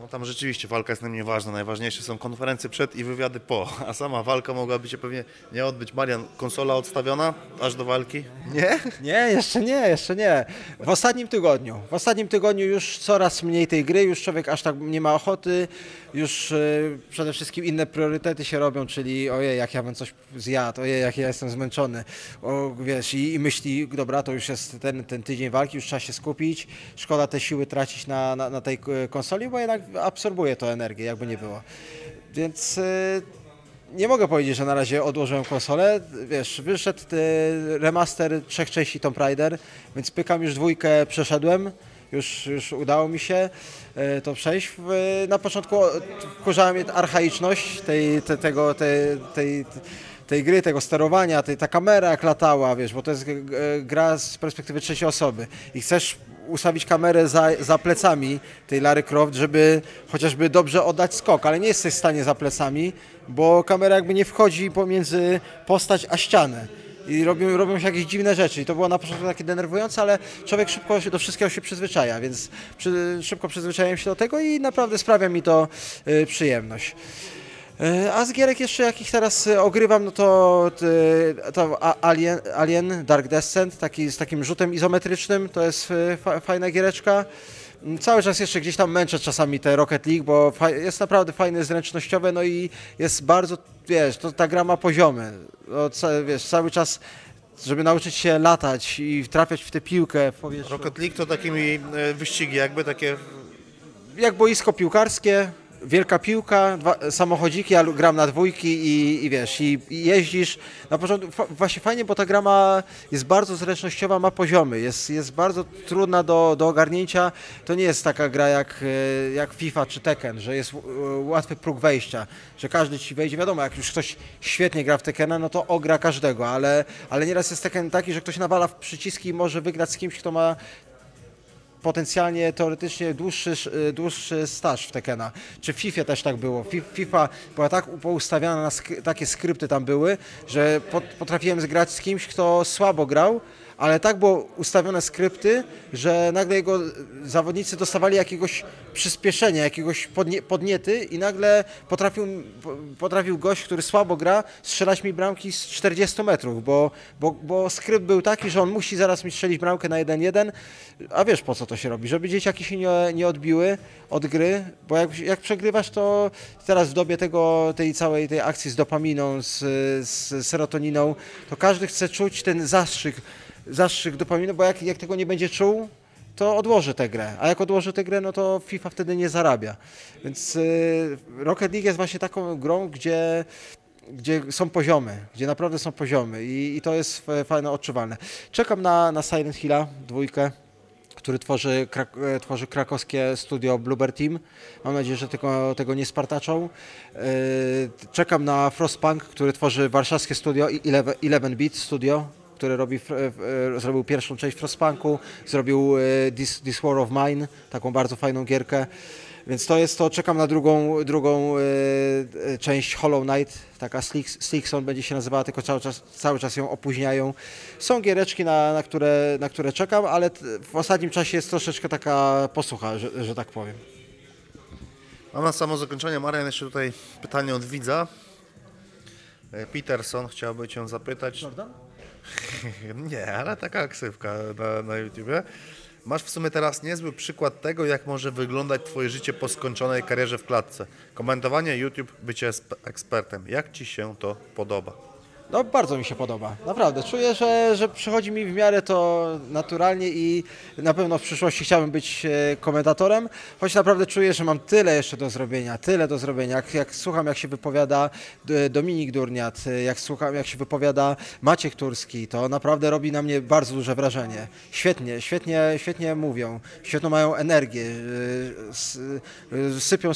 No tam rzeczywiście walka jest najmniej ważna, najważniejsze są konferencje przed i wywiady po, a sama walka mogłaby się pewnie nie odbyć. Marian, konsola odstawiona aż do walki? Nie? Nie, jeszcze nie, jeszcze nie. W ostatnim tygodniu, w ostatnim tygodniu już coraz mniej tej gry, już człowiek aż tak nie ma ochoty, już yy, przede wszystkim inne priorytety się robią, czyli ojej, jak ja bym coś zjadł, ojej, jak ja jestem zmęczony, o, wiesz, i, i myśli, dobra, to już jest ten, ten tydzień walki, już trzeba się skupić, szkoda te siły tracić na, na, na tej konsoli, bo jednak absorbuje to energię, jakby nie było. Więc y, nie mogę powiedzieć, że na razie odłożyłem konsolę. Wiesz, wyszedł y, remaster trzech części Tomb Raider, więc pykam już dwójkę, przeszedłem. Już, już udało mi się y, to przejść. Y, na początku wkurzała mnie archaiczność tej, te, tego, tej, tej, tej gry, tego sterowania, tej, ta kamera jak latała, wiesz, bo to jest gra z perspektywy trzeciej osoby i chcesz ustawić kamerę za, za plecami tej Lary Croft, żeby chociażby dobrze oddać skok, ale nie jesteś w stanie za plecami, bo kamera jakby nie wchodzi pomiędzy postać a ścianę. I robią, robią się jakieś dziwne rzeczy i to było na początku takie denerwujące, ale człowiek szybko się do wszystkiego się przyzwyczaja, więc przy, szybko przyzwyczaiłem się do tego i naprawdę sprawia mi to y, przyjemność. Y, a z gierek jeszcze jakich teraz ogrywam, no to, y, to Alien, Alien Dark Descent, taki, z takim rzutem izometrycznym, to jest y, fa, fajna giereczka. Cały czas jeszcze gdzieś tam męczę czasami te Rocket League, bo jest naprawdę fajne, zręcznościowe, no i jest bardzo, wiesz, to ta gra ma poziomy, no, ca wiesz, cały czas, żeby nauczyć się latać i trafiać w tę piłkę w powietrzu. Rocket League to takimi wyścigi jakby takie... Jak boisko piłkarskie, wielka piłka, dwa, samochodziki, ja gram na dwójki i, i wiesz, i, i jeździsz. Na początku fa właśnie fajnie, bo ta gra ma, jest bardzo zręcznościowa, ma poziomy, jest, jest bardzo trudna do, do ogarnięcia. To nie jest taka gra jak, jak FIFA czy Tekken, że jest łatwy próg wejścia, że każdy ci wejdzie. Wiadomo, jak już ktoś świetnie gra w Tekkena, no to ogra każdego, ale, ale nieraz jest Tekken taki, że ktoś nawala w przyciski i może wygrać z kimś, kto ma potencjalnie, teoretycznie dłuższy, dłuższy staż w Tekkena. Czy w FIFA też tak było. FIFA była tak poustawiana, na skry, takie skrypty tam były, że potrafiłem zgrać z kimś, kto słabo grał, ale tak było ustawione skrypty, że nagle jego zawodnicy dostawali jakiegoś przyspieszenia, jakiegoś podnie, podniety i nagle potrafił, potrafił gość, który słabo gra, strzelać mi bramki z czterdziestu metrów, bo, bo, bo skrypt był taki, że on musi zaraz mi strzelić bramkę na jeden jeden, a wiesz po co to się robi, żeby dzieciaki się nie, nie odbiły od gry, bo jak, jak przegrywasz, to teraz w dobie tego, tej całej tej akcji z dopaminą, z, z serotoniną, to każdy chce czuć ten zastrzyk, zastrzyk dopaminy, bo jak, jak tego nie będzie czuł, to odłoży tę grę, a jak odłoży tę grę, no to FIFA wtedy nie zarabia. Więc y, Rocket League jest właśnie taką grą, gdzie, gdzie są poziomy, gdzie naprawdę są poziomy i, i to jest fajne, odczuwalne. Czekam na, na Silent Hilla dwójkę, który tworzy, krak, tworzy krakowskie studio Bloober Team. Mam nadzieję, że tylko tego nie spartaczą. Yy, czekam na Frostpunk, który tworzy warszawskie studio eleven bit Studio, który robi, zrobił pierwszą część Frostpunku, zrobił This, This War of Mine, taką bardzo fajną gierkę. Więc to jest to, czekam na drugą, drugą część Hollow Knight, taka Slickson będzie się nazywała, tylko cały czas, cały czas ją opóźniają. Są giereczki, na, na, które, na które czekam, ale w ostatnim czasie jest troszeczkę taka posucha, że, że tak powiem. Mam na samo zakończenie, Marian, jeszcze tutaj pytanie od widza. Peterson chciałby cię zapytać. Jordan? Nie, ale taka ksywka na, na YouTubie. Masz w sumie teraz niezły przykład tego, jak może wyglądać twoje życie po skończonej karierze w klatce. Komentowanie YouTube, bycie ekspertem. Jak ci się to podoba? No bardzo mi się podoba, naprawdę. Czuję, że, że przychodzi mi w miarę to naturalnie i na pewno w przyszłości chciałbym być komentatorem, choć naprawdę czuję, że mam tyle jeszcze do zrobienia, tyle do zrobienia. Jak, jak słucham, jak się wypowiada Dominik Durniat, jak słucham, jak się wypowiada Maciek Turski, to naprawdę robi na mnie bardzo duże wrażenie. Świetnie, świetnie, świetnie mówią, świetną mają energię, sypią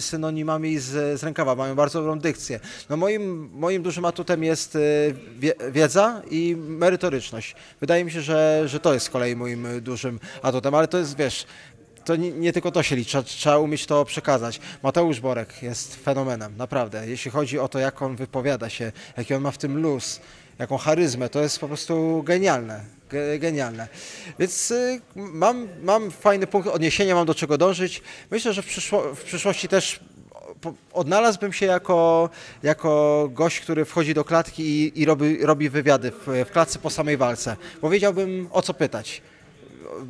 synonimami z, z rękawa, mają bardzo dobrą dykcję. No moim, moim dużym atutem jest jest wiedza i merytoryczność. Wydaje mi się, że, że to jest z kolei moim dużym atutem, ale to jest, wiesz, to nie, nie tylko to się liczy, trzeba, trzeba umieć to przekazać. Mateusz Borek jest fenomenem, naprawdę. Jeśli chodzi o to, jak on wypowiada się, jaki on ma w tym luz, jaką charyzmę, to jest po prostu genialne. Genialne. Więc y, mam, mam fajny punkt odniesienia, mam do czego dążyć. Myślę, że w, przyszło, w przyszłości też odnalazłbym się jako, jako gość, który wchodzi do klatki i, i robi, robi wywiady w, w klatce po samej walce, bo wiedziałbym, o co pytać.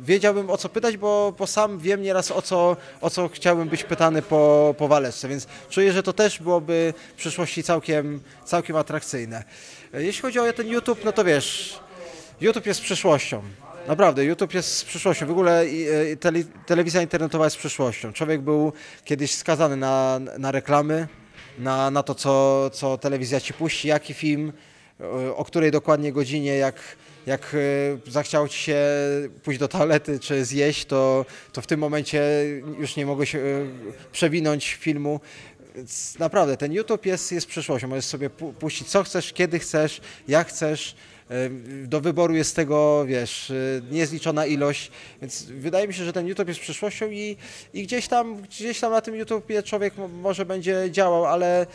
Wiedziałbym, o co pytać, bo, bo sam wiem nieraz, o co, o co chciałbym być pytany po, po waleczce, więc czuję, że to też byłoby w przyszłości całkiem, całkiem atrakcyjne. Jeśli chodzi o ten YouTube, no to wiesz, YouTube jest przyszłością. Naprawdę, YouTube jest przyszłością. W ogóle te, telewizja internetowa jest przyszłością. Człowiek był kiedyś skazany na, na reklamy, na, na to, co, co telewizja ci puści, jaki film, o której dokładnie godzinie, jak, jak zachciało ci się pójść do toalety czy zjeść, to, to w tym momencie już nie mogłeś przewinąć filmu. Naprawdę, ten YouTube jest, jest przyszłością. Możesz sobie puścić co chcesz, kiedy chcesz, jak chcesz. Do wyboru jest tego, wiesz, niezliczona ilość, więc wydaje mi się, że ten YouTube jest przyszłością i, i gdzieś tam, gdzieś tam na tym YouTubie człowiek może będzie działał, ale,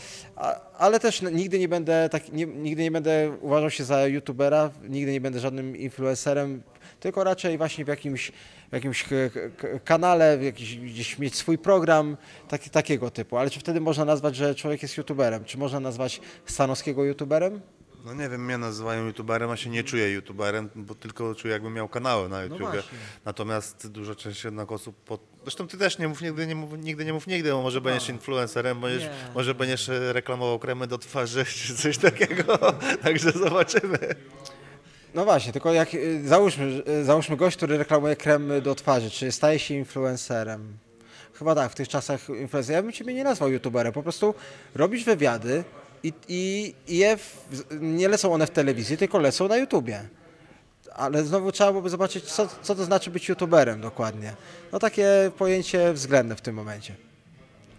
ale też nigdy nie będę tak, nie, nigdy nie będę uważał się za YouTubera, nigdy nie będę żadnym influencerem, tylko raczej właśnie w jakimś, w jakimś kanale, w jakiś, gdzieś mieć swój program, taki, takiego typu. Ale czy wtedy można nazwać, że człowiek jest YouTuberem? Czy można nazwać Stanowskiego YouTuberem? No nie wiem, mnie nazywają YouTuberem, a się nie czuję YouTuberem, bo tylko czuję, jakbym miał kanały na YouTube. No natomiast dużo częściej jednak osób... Pod... Zresztą ty też nie mów nigdy, nie mów nigdy, nie mów nigdy, bo może będziesz influencerem, będziesz, yeah. może będziesz reklamował kremy do twarzy czy coś takiego, także zobaczymy. No właśnie, tylko jak załóżmy, załóżmy gość, który reklamuje kremy do twarzy, czy staje się influencerem? Chyba tak, w tych czasach influencer. Ja bym ciebie nie nazwał YouTuberem, po prostu robisz wywiady, I, i, i je w, nie lecą one w telewizji, tylko lecą na YouTubie. Ale znowu trzeba byłoby zobaczyć, co, co to znaczy być YouTuberem dokładnie. No takie pojęcie względne w tym momencie.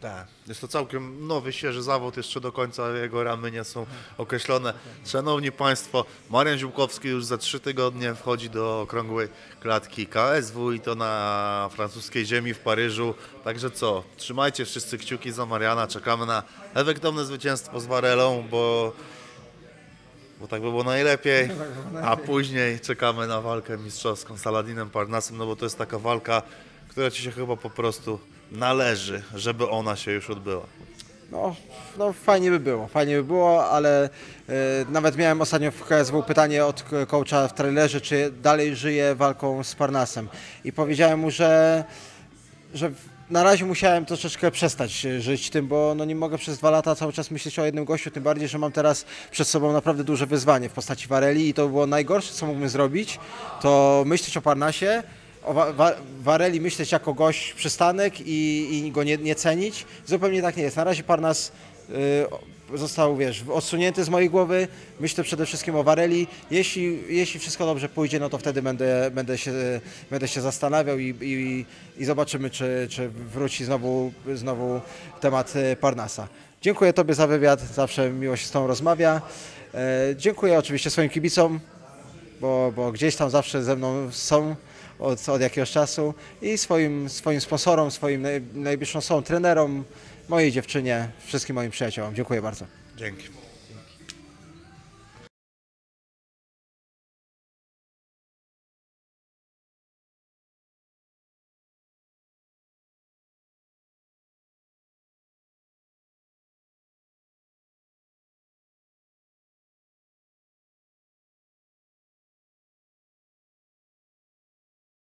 Tak, jest to całkiem nowy, świeży zawód, jeszcze do końca jego ramy nie są określone. Szanowni Państwo, Marian Ziółkowski już za trzy tygodnie wchodzi do okrągłej klatki K S W i to na francuskiej ziemi w Paryżu. Także co, trzymajcie wszyscy kciuki za Mariana, czekamy na efektowne zwycięstwo z Varelą, bo, bo tak by było najlepiej, a później czekamy na walkę mistrzowską z Aladinem Parnasem, no bo to jest taka walka, która ci się chyba po prostu należy, żeby ona się już odbyła. No, no fajnie by było, fajnie by było, ale yy, nawet miałem ostatnio w K S W pytanie od coacha w trailerze, czy dalej żyje walką z Parnassem. I powiedziałem mu, że, że na razie musiałem troszeczkę przestać żyć tym, bo no nie mogę przez dwa lata cały czas myśleć o jednym gościu, tym bardziej, że mam teraz przed sobą naprawdę duże wyzwanie w postaci Vareli i to było najgorsze, co mógłbym zrobić, to myśleć o Parnassie, o Vareli myśleć jako gość przystanek i, i go nie, nie cenić. Zupełnie tak nie jest. Na razie Parnasse y, został, wiesz, odsunięty z mojej głowy. Myślę przede wszystkim o Vareli. Jeśli, jeśli wszystko dobrze pójdzie, no to wtedy będę, będę, się, będę się zastanawiał i, i, i zobaczymy, czy, czy wróci znowu, znowu temat Parnassa. Dziękuję Tobie za wywiad. Zawsze miło się z Tobą rozmawia. E, dziękuję oczywiście swoim kibicom, bo, bo gdzieś tam zawsze ze mną są. Od, od jakiegoś czasu i swoim, swoim sponsorom, swoim naj, najbliższą są trenerom, mojej dziewczynie, wszystkim moim przyjaciołom. Dziękuję bardzo. Dzięki.